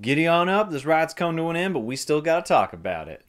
Giddy on up, this ride's come to an end, but we still gotta talk about it.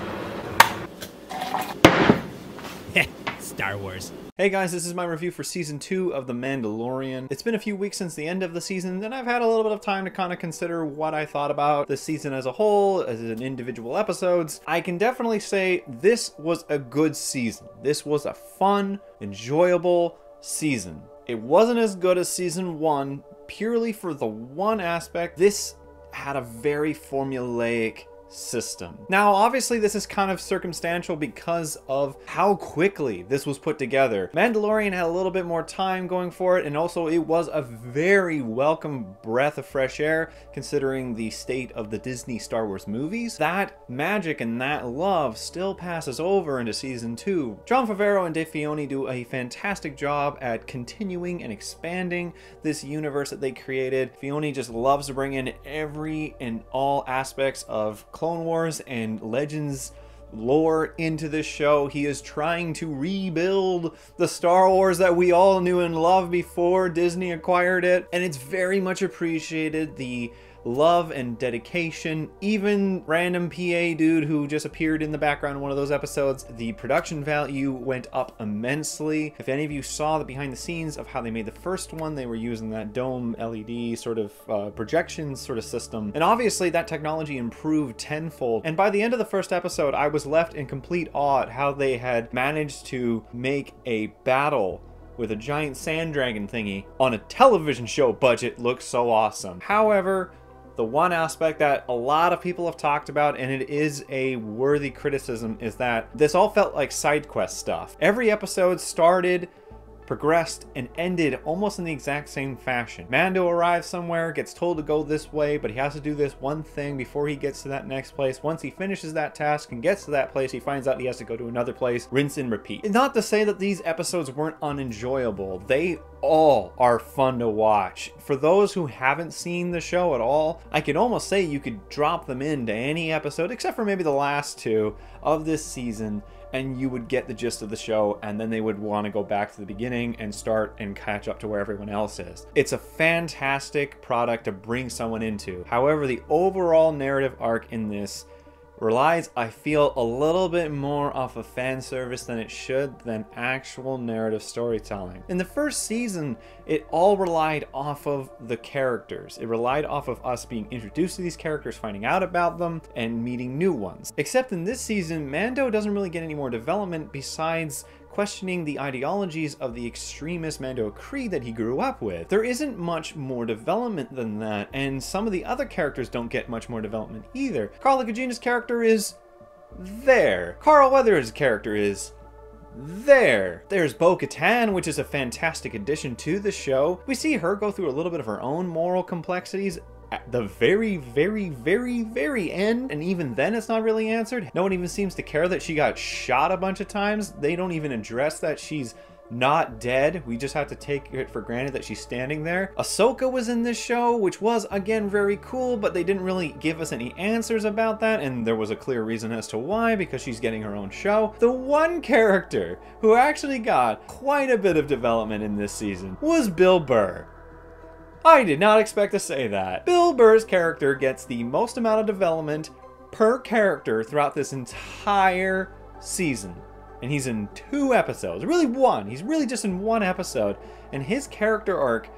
Star Wars. Hey guys, this is my review for Season 2 of The Mandalorian. It's been a few weeks since the end of the season, and I've had a little bit of time to kind of consider what I thought about the season as a whole, as in individual episodes. I can definitely say this was a good season. This was a fun, enjoyable season. It wasn't as good as Season 1, purely for the one aspect. This had a very formulaic system. Now, obviously this is kind of circumstantial because of how quickly this was put together. Mandalorian had a little bit more time going for it, and also it was a very welcome breath of fresh air considering the state of the Disney Star Wars movies. That magic and that love still passes over into Season 2. John Favreau and Dave Filoni do a fantastic job at continuing and expanding this universe that they created. Filoni just loves to bring in every and all aspects of Clone Wars and Legends lore into this show. He is trying to rebuild the Star Wars that we all knew and loved before Disney acquired it, and it's very much appreciated, the love and dedication. Even random PA dude who just appeared in the background in one of those episodes, the production value went up immensely. If any of you saw the behind the scenes of how they made the first one, they were using that dome LED sort of projection sort of system. And obviously that technology improved tenfold. And by the end of the first episode, I was left in complete awe at how they had managed to make a battle with a giant sand dragon thingy on a television show budget look so awesome. However, the one aspect that a lot of people have talked about, and it is a worthy criticism, is that this all felt like side quest stuff. Every episode started, progressed, and ended almost in the exact same fashion. Mando arrives somewhere, gets told to go this way, but he has to do this one thing before he gets to that next place. Once he finishes that task and gets to that place, he finds out he has to go to another place. Rinse and repeat. Not to say that these episodes weren't unenjoyable. They all are fun to watch. For those who haven't seen the show at all, I could almost say you could drop them into any episode, except for maybe the last two of this season, and you would get the gist of the show, and then they would want to go back to the beginning and start and catch up to where everyone else is. It's a fantastic product to bring someone into. However, the overall narrative arc in this relies, I feel, a little bit more off of fan service than it should, than actual narrative storytelling. In the first season, it all relied off of the characters. It relied off of us being introduced to these characters, finding out about them, and meeting new ones. Except in this season, Mando doesn't really get any more development besides questioning the ideologies of the extremist Mando Cree that he grew up with. There isn't much more development than that, and some of the other characters don't get much more development either. Carla Gugina's character is there. Carl Weathers' character is there. There's Bo-Katan, which is a fantastic addition to the show. We see her go through a little bit of her own moral complexities at the very, very, very, very end, and even then it's not really answered. No one even seems to care that she got shot a bunch of times. They don't even address that she's not dead. We just have to take it for granted that she's standing there. Ahsoka was in this show, which was, again, very cool, but they didn't really give us any answers about that, and there was a clear reason as to why, because she's getting her own show. The one character who actually got quite a bit of development in this season was Bill Burr. I did not expect to say that. Bill Burr's character gets the most amount of development per character throughout this entire season. And he's in two episodes, really one. He's really just in one episode. And his character arc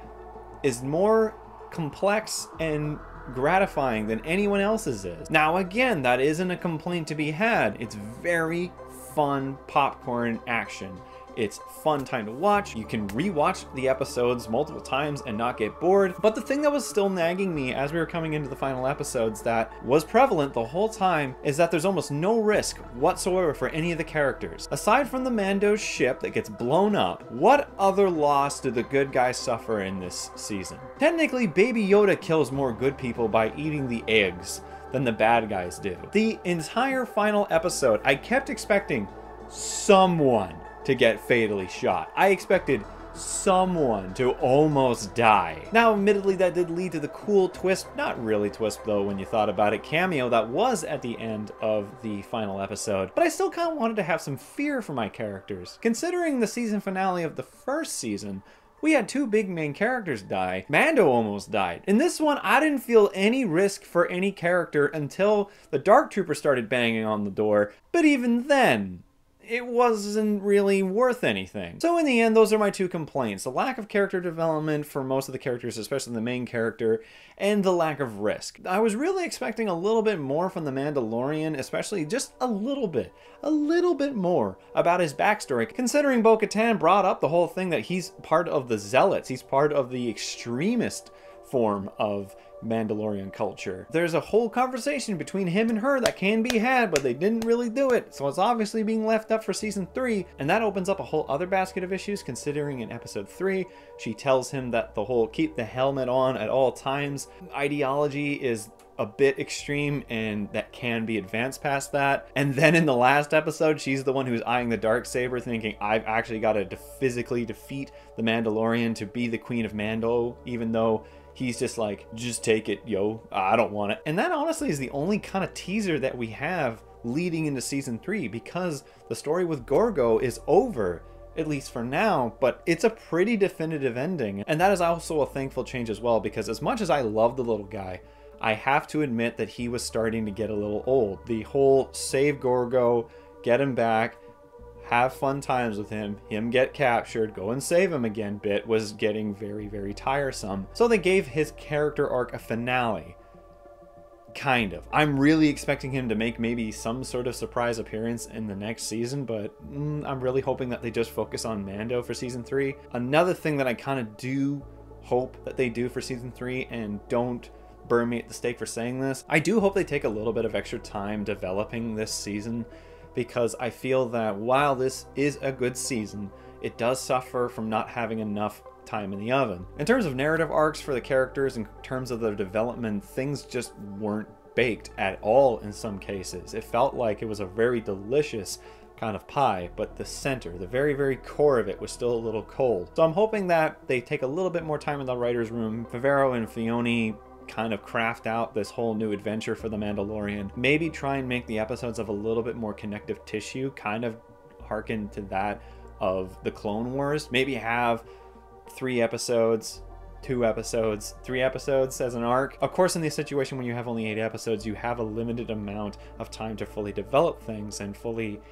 is more complex and gratifying than anyone else's is. Now, again, that isn't a complaint to be had. It's very fun popcorn action. It's fun time to watch. You can rewatch the episodes multiple times and not get bored. But the thing that was still nagging me as we were coming into the final episodes that was prevalent the whole time is that there's almost no risk whatsoever for any of the characters. Aside from the Mando ship that gets blown up, what other loss do the good guys suffer in this season? Technically, Baby Yoda kills more good people by eating the eggs than the bad guys do. The entire final episode, I kept expecting someone to get fatally shot. I expected someone to almost die. Now, admittedly, that did lead to the cool twist, not really twist though when you thought about it, cameo that was at the end of the final episode, but I still kind of wanted to have some fear for my characters. Considering the season finale of the first season We had two big main characters die. Mando almost died. In this one, I didn't feel any risk for any character until the Dark Trooper started banging on the door, but even then, it wasn't really worth anything. So in the end, those are my two complaints. The lack of character development for most of the characters, especially the main character, and the lack of risk. I was really expecting a little bit more from The Mandalorian, especially just a little bit more about his backstory. Considering Bo-Katan brought up the whole thing that he's part of the Zealots, he's part of the extremist form of Mandalorian culture. There's a whole conversation between him and her that can be had, but they didn't really do it, so it's obviously being left up for season 3, and that opens up a whole other basket of issues, considering in episode 3 she tells him that the whole keep the helmet on at all times ideology is a bit extreme and that can be advanced past that. And then in the last episode, she's the one who's eyeing the Darksaber thinking, I've actually got to physically defeat the Mandalorian to be the Queen of Mando, even though he's just like, just take it, yo, I don't want it. And that honestly is the only kind of teaser that we have leading into season 3, because the story with Gorgo is over, at least for now, but it's a pretty definitive ending. And that is also a thankful change as well, because as much as I love the little guy, I have to admit that he was starting to get a little old. The whole save Gorgo, get him back, have fun times with him get captured, go and save him again bit was getting very, very tiresome. So they gave his character arc a finale. Kind of. I'm really expecting him to make maybe some sort of surprise appearance in the next season, but I'm really hoping that they just focus on Mando for season 3. Another thing that I kind of do hope that they do for season 3, and don't burn me at the stake for saying this, I do hope they take a little bit of extra time developing this season, because I feel that while this is a good season, it does suffer from not having enough time in the oven. In terms of narrative arcs for the characters, in terms of their development, things just weren't baked at all in some cases. It felt like it was a very delicious kind of pie, but the center, the very, very core of it was still a little cold. So I'm hoping that they take a little bit more time in the writer's room. Favreau and Filoni kind of craft out this whole new adventure for the Mandalorian. Maybe try and make the episodes of a little bit more connective tissue, kind of hearken to that of the Clone Wars. Maybe have 3 episodes, 2 episodes, 3 episodes as an arc. Of course, in this situation, when you have only 8 episodes, you have a limited amount of time to fully develop things and fully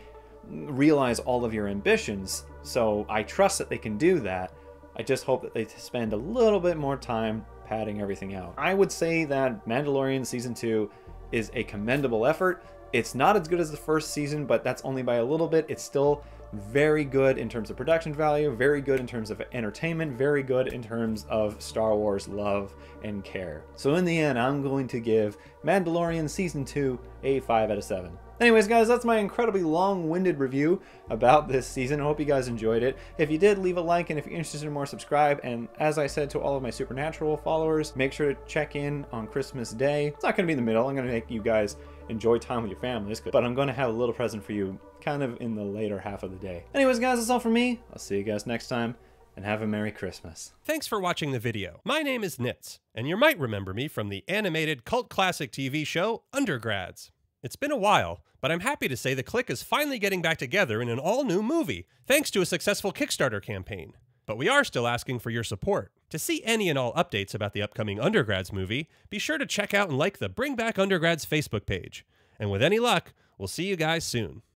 realize all of your ambitions. So I trust that they can do that. I just hope that they spend a little bit more time padding everything out. I would say that Mandalorian Season 2 is a commendable effort. It's not as good as the first season, but that's only by a little bit. It's still very good in terms of production value, very good in terms of entertainment, very good in terms of Star Wars love and care. So in the end, I'm going to give Mandalorian Season 2 a 5/7. Anyways, guys, that's my incredibly long-winded review about this season. I hope you guys enjoyed it. If you did, leave a like, and if you're interested in more, subscribe. And as I said to all of my Supernatural followers, make sure to check in on Christmas Day. It's not going to be in the middle. I'm going to make you guys enjoy time with your families, but I'm going to have a little present for you kind of in the later half of the day. Anyways, guys, that's all for me. I'll see you guys next time, and have a Merry Christmas. Thanks for watching the video. My name is Nitz, and you might remember me from the animated cult classic TV show, Undergrads. It's been a while, but I'm happy to say the clique is finally getting back together in an all-new movie, thanks to a successful Kickstarter campaign. But we are still asking for your support. To see any and all updates about the upcoming Undergrads movie, be sure to check out and like the Bring Back Undergrads Facebook page. And with any luck, we'll see you guys soon.